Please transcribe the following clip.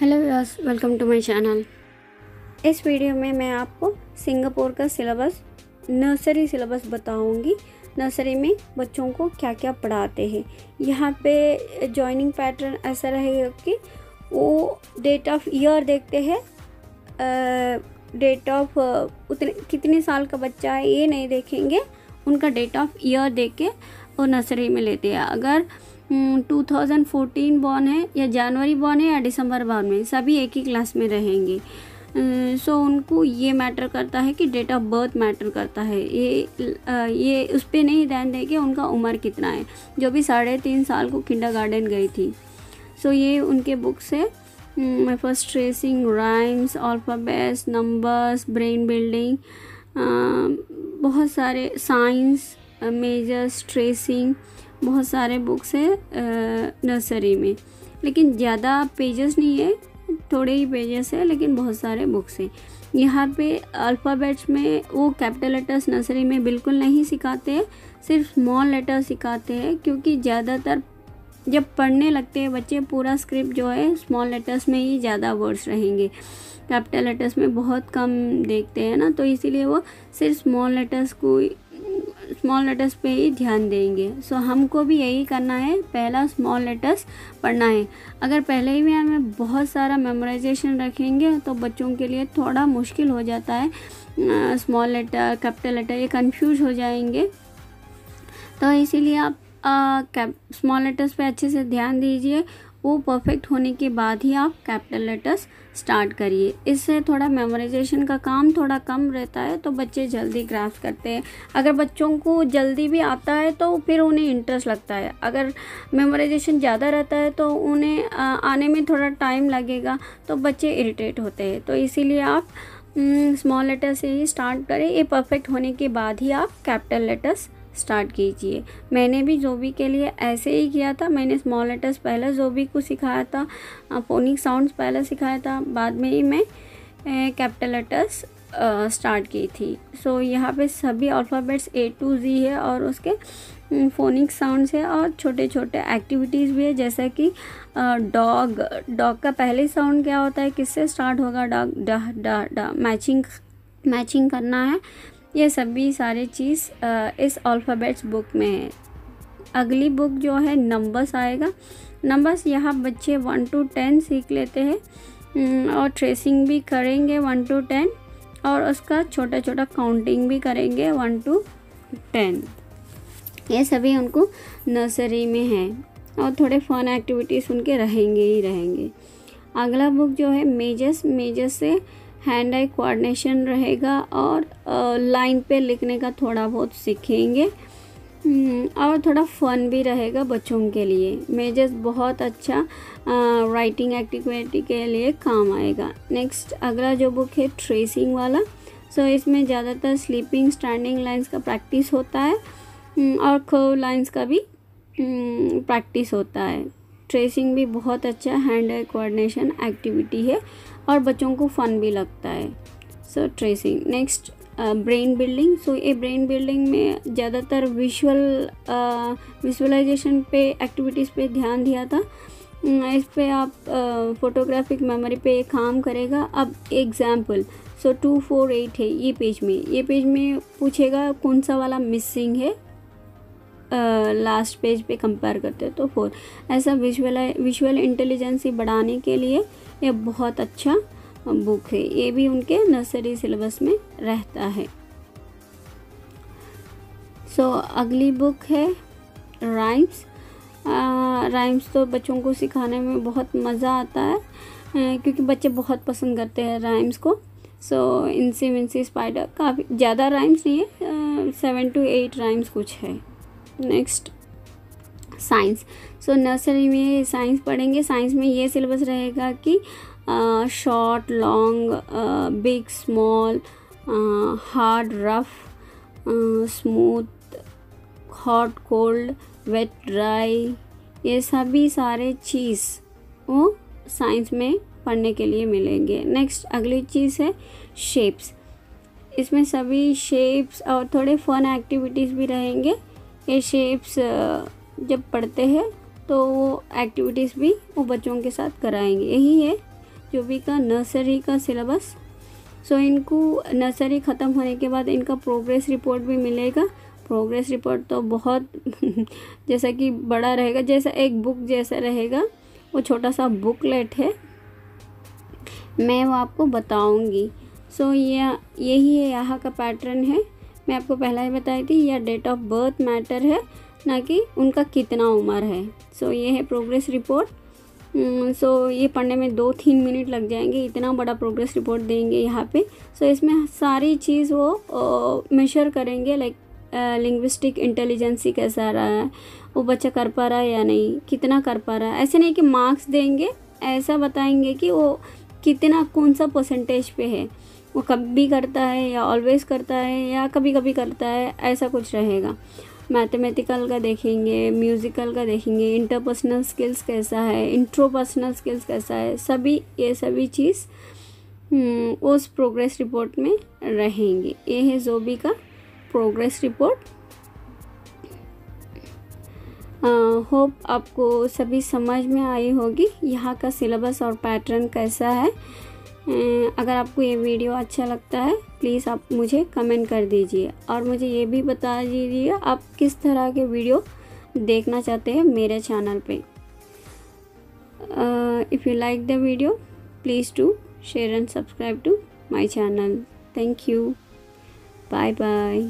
Hello viewers, welcome to my channel. इस video में मैं आपको सिंगापुर का सिलेबस, नर्सरी सिलेबस बताऊंगी। नर्सरी में बच्चों को क्या क्या पढ़ाते हैं। यहाँ पे जॉइनिंग पैटर्न ऐसा रहेगा कि वो डेट ऑफ ईयर देखते हैं, डेट ऑफ उतने कितने साल का बच्चा है ये नहीं देखेंगे, उनका डेट ऑफ ईयर देख के वो नर्सरी में लेते हैं। अगर 2014 बॉर्न है या जनवरी बॉर्न है या दिसंबर बॉर्न में, सभी एक ही क्लास में रहेंगे। सो उनको ये मैटर करता है कि डेट ऑफ बर्थ मैटर करता है। ये उस पर नहीं ध्यान देंगे उनका उम्र कितना है। जो भी 3.5 साल को किंडरगार्टन गई थी। सो ये उनके बुक्स है। My first tracing, rhymes, alphabets, numbers, brain building, बहुत सारे साइंस, मेजर्स, ट्रेसिंग, बहुत सारे बुक्स है नर्सरी में। लेकिन ज़्यादा पेजेस नहीं है, थोड़े ही पेजेस है, लेकिन बहुत सारे बुक्स हैं। यहाँ पे अल्फ़ाबेट्स में वो कैपिटल लेटर्स नर्सरी में बिल्कुल नहीं सिखाते हैं, सिर्फ स्मॉल लेटर्स सिखाते हैं, क्योंकि ज़्यादातर जब पढ़ने लगते हैं बच्चे, पूरा स्क्रिप्ट जो है स्मॉल लेटर्स में ही ज़्यादा वर्ड्स रहेंगे। कैपिटल लेटर्स में बहुत कम देखते हैं ना, तो इसीलिए वो सिर्फ स्मॉल लेटर्स पे ही ध्यान देंगे। सो हमको भी यही करना है, पहला स्मॉल लेटर्स पढ़ना है। अगर पहले ही हमें बहुत सारा मेमोराइजेशन रखेंगे तो बच्चों के लिए थोड़ा मुश्किल हो जाता है। स्मॉल लेटर, कैपिटल लेटर, ये कंफ्यूज हो जाएंगे। तो इसीलिए आप स्मॉल लेटर्स पे अच्छे से ध्यान दीजिए। वो परफेक्ट होने के बाद ही आप कैपिटल लेटर्स स्टार्ट करिए। इससे थोड़ा मेमोराइजेशन का काम थोड़ा कम रहता है, तो बच्चे जल्दी ग्रास्प करते हैं। अगर बच्चों को जल्दी भी आता है तो फिर उन्हें इंटरेस्ट लगता है। अगर मेमोराइजेशन ज़्यादा रहता है तो उन्हें आने में थोड़ा टाइम लगेगा, तो बच्चे इरिटेट होते हैं। तो इसीलिए आप स्मॉल लेटर से ही स्टार्ट करें। ये परफेक्ट होने के बाद ही आप कैपिटल लेटर्स स्टार्ट कीजिए। मैंने भी जोबी के लिए ऐसे ही किया था। मैंने स्मॉल लेटर्स पहले जोबी को सिखाया था, फोनिक साउंड्स पहले सिखाया था, बाद में ही मैं कैपिटल लेटर्स स्टार्ट की थी। सो यहाँ पे सभी अल्फ़ाबेट्स A to Z है और उसके फोनिक साउंड्स है और छोटे छोटे एक्टिविटीज़ भी है, जैसा कि डॉग का पहले साउंड क्या होता है, किससे स्टार्ट होगा, डॉग, डा डा डा, मैचिंग करना है। ये सभी सारे चीज़ इस अल्फ़ाबेट्स बुक में है। अगली बुक जो है नंबर्स आएगा। नंबर्स यहाँ बच्चे 1 to 10 सीख लेते हैं और ट्रेसिंग भी करेंगे 1 to 10 और उसका छोटा छोटा काउंटिंग भी करेंगे 1 to 10। ये सभी उनको नर्सरी में है और थोड़े फन एक्टिविटीज़ उनके रहेंगे ही रहेंगे। अगला बुक जो है मेजर्स से हैंड आई कोऑर्डिनेशन रहेगा और लाइन पे लिखने का थोड़ा बहुत सीखेंगे और थोड़ा फन भी रहेगा बच्चों के लिए। मेजर्स बहुत अच्छा राइटिंग एक्टिविटी के लिए काम आएगा। नेक्स्ट अगला जो बुक है ट्रेसिंग वाला। सो इसमें ज़्यादातर स्लीपिंग, स्टैंडिंग लाइंस का प्रैक्टिस होता है और कर्व लाइंस का भी प्रैक्टिस होता है। ट्रेसिंग भी बहुत अच्छा हैंड आई कोऑर्डिनेशन एक्टिविटी है और बच्चों को फन भी लगता है। So tracing. Next brain building. So ये ब्रेन बिल्डिंग में ज़्यादातर विजुअलाइजेशन पे, एक्टिविटीज़ पे ध्यान दिया था। इस पे आप फोटोग्राफिक मेमोरी पे काम करेगा। अब एग्जाम्पल, सो 248 है ये पेज में पूछेगा कौन सा वाला मिसिंग है, लास्ट पेज पे कंपेयर करते हैं तो 4। ऐसा विजुअल इंटेलिजेंसी बढ़ाने के लिए ये बहुत अच्छा बुक है। ये भी उनके नर्सरी सिलेबस में रहता है। सो अगली बुक है राइम्स। राइम्स तो बच्चों को सिखाने में बहुत मज़ा आता है क्योंकि बच्चे बहुत पसंद करते हैं राइम्स को। सो इंसी विंसी स्पाइडर, काफ़ी ज़्यादा राइम्स नहीं है, 7 to 8 राइम्स कुछ है। Next science. सो नर्सरी में साइंस पढ़ेंगे। साइंस में ये सिलेबस रहेगा कि short, long, big, small, hard, rough, smooth, hot, cold, wet, dry, ये सभी सारे चीज़ वो साइंस में पढ़ने के लिए मिलेंगे। नेक्स्ट अगली चीज़ है शेप्स। इसमें सभी शेप्स और थोड़े फन एक्टिविटीज़ भी रहेंगे। ये शेप्स जब पढ़ते हैं तो वो एक्टिविटीज़ भी वो बच्चों के साथ कराएंगे। यही है जोबी का नर्सरी का सिलेबस। सो इनको नर्सरी ख़त्म होने के बाद इनका प्रोग्रेस रिपोर्ट भी मिलेगा। प्रोग्रेस रिपोर्ट तो बहुत जैसा कि बड़ा रहेगा, जैसा एक बुक जैसा रहेगा, वो छोटा सा बुकलेट है, मैं वो आपको बताऊंगी। सो यही है यहाँ का पैटर्न है। मैं आपको पहला ही बताई थी, यह डेट ऑफ बर्थ मैटर है, ना कि उनका कितना उम्र है। सो ये है प्रोग्रेस रिपोर्ट। सो ये पढ़ने में 2-3 मिनट लग जाएंगे, इतना बड़ा प्रोग्रेस रिपोर्ट देंगे यहाँ पे। सो इसमें सारी चीज़ वो मेजर करेंगे, लाइक लिंग्विस्टिक इंटेलिजेंसी कैसा रहा है, वो बच्चा कर पा रहा है या नहीं, कितना कर पा रहा है। ऐसे नहीं कि मार्क्स देंगे, ऐसा बताएंगे कि वो कितना, कौन सा परसेंटेज पे है, वो कभी करता है या ऑलवेज करता है या कभी कभी करता है, ऐसा कुछ रहेगा। मैथमेटिकल का देखेंगे, म्यूज़िकल का देखेंगे, इंटरपर्सनल स्किल्स कैसा है, इंट्रोपर्सनल स्किल्स कैसा है, ये सभी चीज़ उस प्रोग्रेस रिपोर्ट में रहेंगी। ये है जोबी का प्रोग्रेस रिपोर्ट। होप आपको सभी समझ में आई होगी यहाँ का सिलेबस और पैटर्न कैसा है। अगर आपको ये वीडियो अच्छा लगता है प्लीज़ आप मुझे कमेंट कर दीजिए और मुझे ये भी बता दीजिए आप किस तरह के वीडियो देखना चाहते हैं मेरे चैनल पे। If you like the video, please do share and subscribe to my channel. Thank you. Bye bye.